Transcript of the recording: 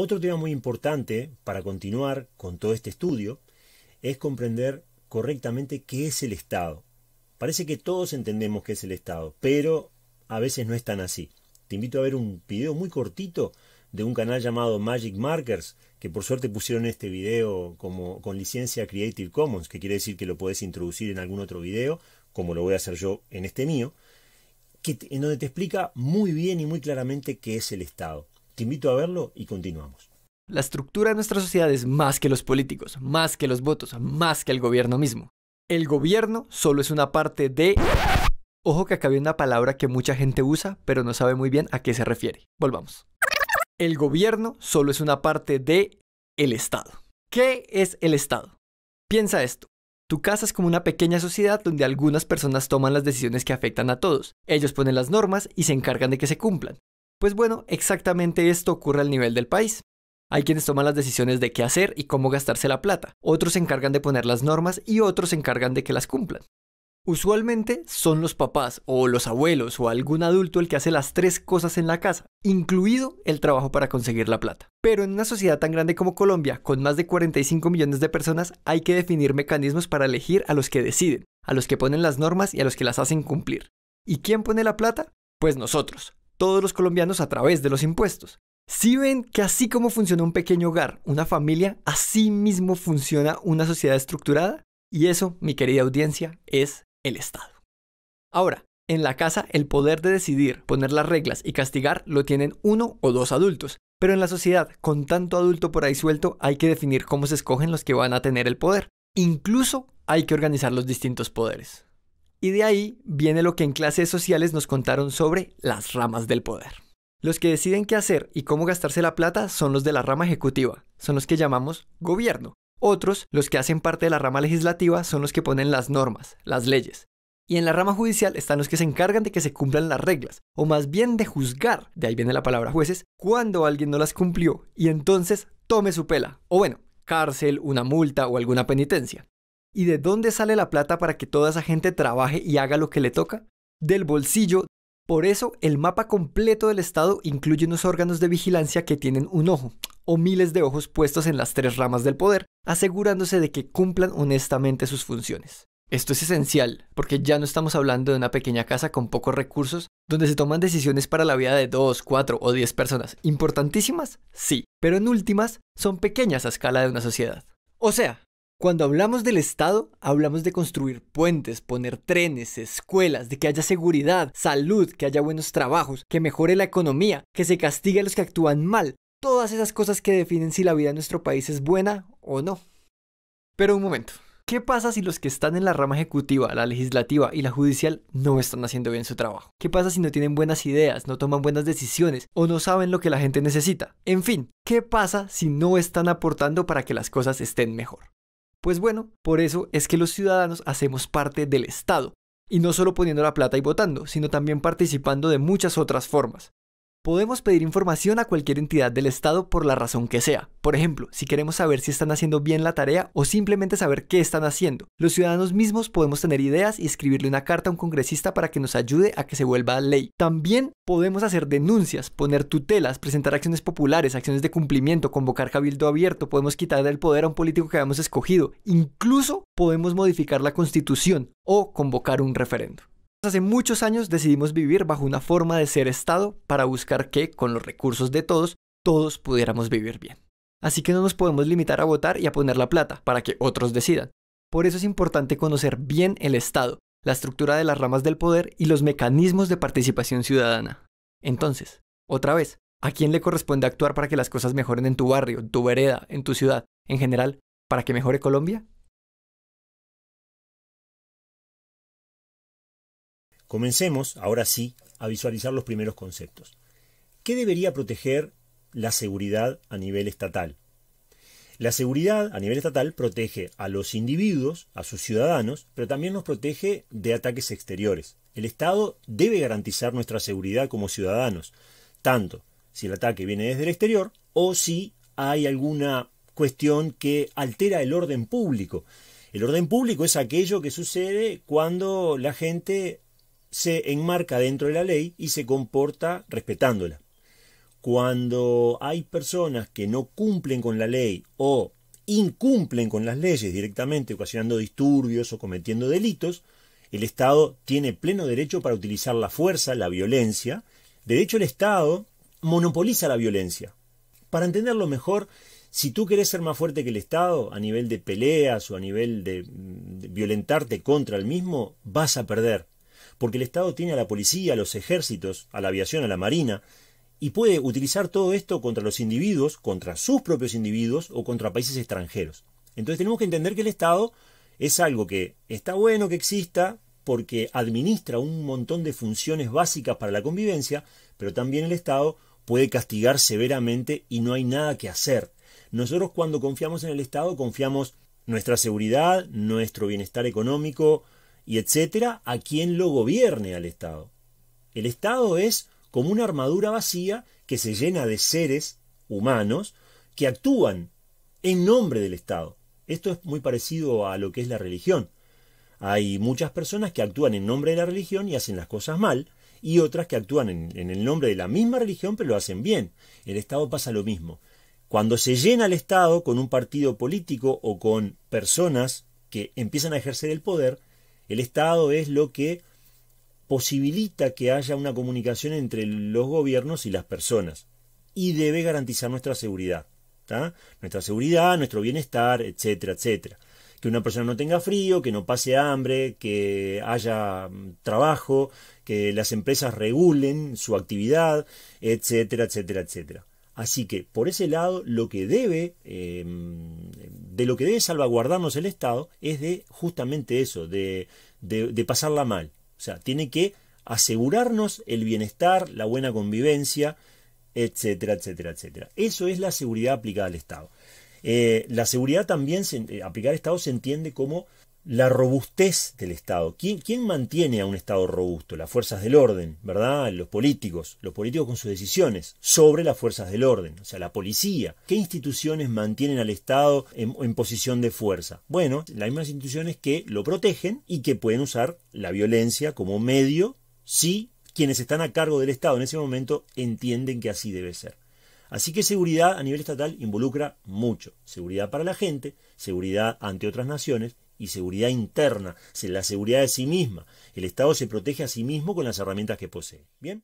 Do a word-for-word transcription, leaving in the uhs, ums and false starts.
Otro tema muy importante para continuar con todo este estudio es comprender correctamente qué es el Estado. Parece que todos entendemos qué es el Estado, pero a veces no es tan así. Te invito a ver un video muy cortito de un canal llamado Magic Markers, que por suerte pusieron este video como, con licencia Creative Commons, que quiere decir que lo puedes introducir en algún otro video, como lo voy a hacer yo en este mío, que, en donde te explica muy bien y muy claramente qué es el Estado. Te invito a verlo y continuamos. La estructura de nuestra sociedad es más que los políticos, más que los votos, más que el gobierno mismo. El gobierno solo es una parte de... Ojo que acá viene una palabra que mucha gente usa, pero no sabe muy bien a qué se refiere. Volvamos. El gobierno solo es una parte de el Estado. ¿Qué es el Estado? Piensa esto. Tu casa es como una pequeña sociedad donde algunas personas toman las decisiones que afectan a todos. Ellos ponen las normas y se encargan de que se cumplan. Pues bueno, exactamente esto ocurre al nivel del país. Hay quienes toman las decisiones de qué hacer y cómo gastarse la plata. Otros se encargan de poner las normas y otros se encargan de que las cumplan. Usualmente son los papás o los abuelos o algún adulto el que hace las tres cosas en la casa, incluido el trabajo para conseguir la plata. Pero en una sociedad tan grande como Colombia, con más de cuarenta y cinco millones de personas, hay que definir mecanismos para elegir a los que deciden, a los que ponen las normas y a los que las hacen cumplir. ¿Y quién pone la plata? Pues nosotros, todos los colombianos a través de los impuestos. Si ven que así como funciona un pequeño hogar, una familia, así mismo funciona una sociedad estructurada, y eso, mi querida audiencia, es el Estado. Ahora, en la casa el poder de decidir, poner las reglas y castigar lo tienen uno o dos adultos, pero en la sociedad, con tanto adulto por ahí suelto, hay que definir cómo se escogen los que van a tener el poder. Incluso hay que organizar los distintos poderes. Y de ahí viene lo que en clases sociales nos contaron sobre las ramas del poder. Los que deciden qué hacer y cómo gastarse la plata son los de la rama ejecutiva, son los que llamamos gobierno. Otros, los que hacen parte de la rama legislativa, son los que ponen las normas, las leyes. Y en la rama judicial están los que se encargan de que se cumplan las reglas, o más bien de juzgar, de ahí viene la palabra jueces, cuando alguien no las cumplió y entonces tome su pela, o bueno, cárcel, una multa o alguna penitencia. ¿Y de dónde sale la plata para que toda esa gente trabaje y haga lo que le toca? Del bolsillo. Por eso, el mapa completo del Estado incluye unos órganos de vigilancia que tienen un ojo, o miles de ojos puestos en las tres ramas del poder, asegurándose de que cumplan honestamente sus funciones. Esto es esencial, porque ya no estamos hablando de una pequeña casa con pocos recursos, donde se toman decisiones para la vida de dos, cuatro o diez personas. ¿Importantísimas? Sí, pero en últimas, son pequeñas a escala de una sociedad. O sea, cuando hablamos del Estado, hablamos de construir puentes, poner trenes, escuelas, de que haya seguridad, salud, que haya buenos trabajos, que mejore la economía, que se castigue a los que actúan mal. Todas esas cosas que definen si la vida en nuestro país es buena o no. Pero un momento, ¿qué pasa si los que están en la rama ejecutiva, la legislativa y la judicial no están haciendo bien su trabajo? ¿Qué pasa si no tienen buenas ideas, no toman buenas decisiones o no saben lo que la gente necesita? En fin, ¿qué pasa si no están aportando para que las cosas estén mejor? Pues bueno, por eso es que los ciudadanos hacemos parte del Estado, y no solo poniendo la plata y votando, sino también participando de muchas otras formas. Podemos pedir información a cualquier entidad del Estado por la razón que sea. Por ejemplo, si queremos saber si están haciendo bien la tarea o simplemente saber qué están haciendo. Los ciudadanos mismos podemos tener ideas y escribirle una carta a un congresista para que nos ayude a que se vuelva ley. También podemos hacer denuncias, poner tutelas, presentar acciones populares, acciones de cumplimiento, convocar cabildo abierto, podemos quitar del poder a un político que habíamos escogido. Incluso podemos modificar la Constitución o convocar un referéndum. Hace muchos años decidimos vivir bajo una forma de ser Estado para buscar que, con los recursos de todos, todos pudiéramos vivir bien. Así que no nos podemos limitar a votar y a poner la plata para que otros decidan. Por eso es importante conocer bien el Estado, la estructura de las ramas del poder y los mecanismos de participación ciudadana. Entonces, otra vez, ¿a quién le corresponde actuar para que las cosas mejoren en tu barrio, en tu vereda, en tu ciudad, en general, para que mejore Colombia? Comencemos, ahora sí, a visualizar los primeros conceptos. ¿Qué debería proteger la seguridad a nivel estatal? La seguridad a nivel estatal protege a los individuos, a sus ciudadanos, pero también nos protege de ataques exteriores. El Estado debe garantizar nuestra seguridad como ciudadanos, tanto si el ataque viene desde el exterior o si hay alguna cuestión que altera el orden público. El orden público es aquello que sucede cuando la gente se enmarca dentro de la ley y se comporta respetándola. cuando hay personas que no cumplen con la ley o incumplen con las leyes directamente, ocasionando disturbios o cometiendo delitos, el Estado tiene pleno derecho para utilizar la fuerza, la violencia. De hecho, el Estado monopoliza la violencia. Para entenderlo mejor, si tú querés ser más fuerte que el Estado a nivel de peleas o a nivel de, de violentarte contra el mismo, vas a perder. Porque el Estado tiene a la policía, a los ejércitos, a la aviación, a la marina, y puede utilizar todo esto contra los individuos, contra sus propios individuos o contra países extranjeros. Entonces tenemos que entender que el Estado es algo que está bueno que exista porque administra un montón de funciones básicas para la convivencia, pero también el Estado puede castigar severamente y no hay nada que hacer. Nosotros cuando confiamos en el Estado confiamos nuestra seguridad, nuestro bienestar económico y etcétera a quien lo gobierne al Estado. El Estado es como una armadura vacía que se llena de seres humanos que actúan en nombre del Estado. Esto es muy parecido a lo que es la religión. Hay muchas personas que actúan en nombre de la religión y hacen las cosas mal, y otras que actúan en, en el nombre de la misma religión pero lo hacen bien. El Estado pasa lo mismo. Cuando se llena el Estado con un partido político o con personas que empiezan a ejercer el poder, el Estado es lo que posibilita que haya una comunicación entre los gobiernos y las personas y debe garantizar nuestra seguridad, ¿tá? Nuestra seguridad, nuestro bienestar, etcétera, etcétera. Que una persona no tenga frío, que no pase hambre, que haya trabajo, que las empresas regulen su actividad, etcétera, etcétera, etcétera. Así que, por ese lado, lo que debe, eh, de lo que debe salvaguardarnos el Estado es de justamente eso, de, de, de pasarla mal. O sea, tiene que asegurarnos el bienestar, la buena convivencia, etcétera, etcétera, etcétera. Eso es la seguridad aplicada al Estado. Eh, la seguridad también, se, aplicada al Estado, se entiende como la robustez del Estado. ¿Quién, ¿Quién mantiene a un Estado robusto? Las fuerzas del orden, ¿verdad? Los políticos, los políticos con sus decisiones sobre las fuerzas del orden, o sea, la policía. ¿Qué instituciones mantienen al Estado en, en posición de fuerza? Bueno, las mismas instituciones que lo protegen y que pueden usar la violencia como medio si quienes están a cargo del Estado en ese momento entienden que así debe ser. Así que seguridad a nivel estatal involucra mucho. Seguridad para la gente, seguridad ante otras naciones, y seguridad interna, la seguridad de sí misma. El Estado se protege a sí mismo con las herramientas que posee. ¿Bien?